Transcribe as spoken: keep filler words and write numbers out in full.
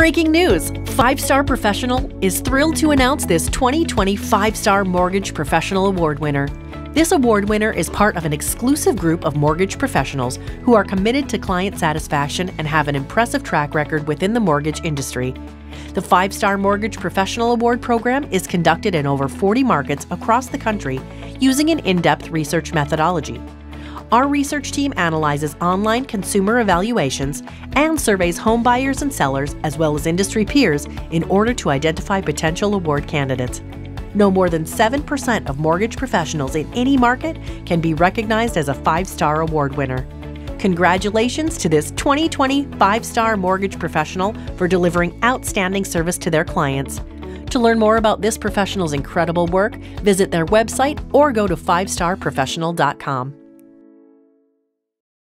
Breaking news! Five Star Professional is thrilled to announce this twenty twenty Five Star Mortgage Professional Award winner. This award winner is part of an exclusive group of mortgage professionals who are committed to client satisfaction and have an impressive track record within the mortgage industry. The Five Star Mortgage Professional Award program is conducted in over forty markets across the country using an in-depth research methodology. Our research team analyzes online consumer evaluations and surveys home buyers and sellers as well as industry peers in order to identify potential award candidates. No more than seven percent of mortgage professionals in any market can be recognized as a five-star award winner. Congratulations to this twenty twenty five-star mortgage professional for delivering outstanding service to their clients. To learn more about this professional's incredible work, visit their website or go to five star professional dot com.